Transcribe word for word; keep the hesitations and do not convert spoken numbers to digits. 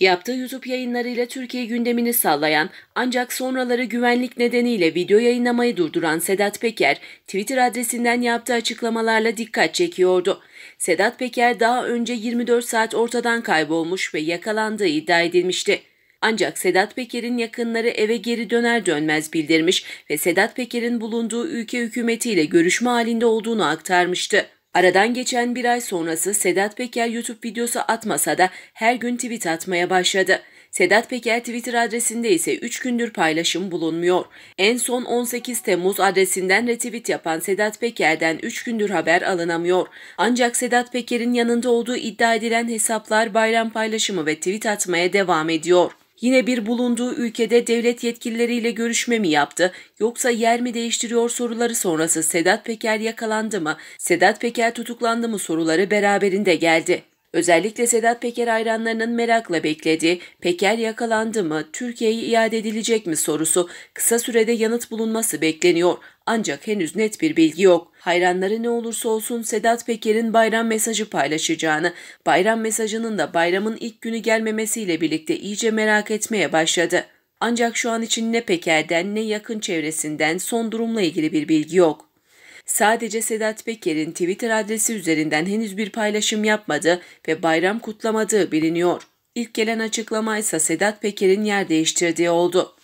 Yaptığı YouTube yayınlarıyla Türkiye gündemini sallayan ancak sonraları güvenlik nedeniyle video yayınlamayı durduran Sedat Peker, Twitter adresinden yaptığı açıklamalarla dikkat çekiyordu. Sedat Peker daha önce yirmi dört saat ortadan kaybolmuş ve yakalandığı iddia edilmişti. Ancak Sedat Peker'in yakınları eve geri döner dönmez bildirmiş ve Sedat Peker'in bulunduğu ülke hükümetiyle görüşme halinde olduğunu aktarmıştı. Aradan geçen bir ay sonrası Sedat Peker YouTube videosu atmasa da her gün tweet atmaya başladı. Sedat Peker Twitter adresinde ise üç gündür paylaşım bulunmuyor. En son on sekiz Temmuz adresinden retweet yapan Sedat Peker'den üç gündür haber alınamıyor. Ancak Sedat Peker'in yanında olduğu iddia edilen hesaplar bayram paylaşımı ve tweet atmaya devam ediyor. Yine bir bulunduğu ülkede devlet yetkilileriyle görüşme mi yaptı yoksa yer mi değiştiriyor soruları sonrası Sedat Peker yakalandı mı, Sedat Peker tutuklandı mı soruları beraberinde geldi. Özellikle Sedat Peker hayranlarının merakla beklediği Peker yakalandı mı, Türkiye'ye iade edilecek mi sorusu kısa sürede yanıt bulunması bekleniyor. Ancak henüz net bir bilgi yok. Hayranları ne olursa olsun Sedat Peker'in bayram mesajı paylaşacağını, bayram mesajının da bayramın ilk günü gelmemesiyle birlikte iyice merak etmeye başladı. Ancak şu an için ne Peker'den ne yakın çevresinden son durumla ilgili bir bilgi yok. Sadece Sedat Peker'in Twitter adresi üzerinden henüz bir paylaşım yapmadığı ve bayram kutlamadığı biliniyor. İlk gelen açıklama ise Sedat Peker'in yer değiştirdiği oldu.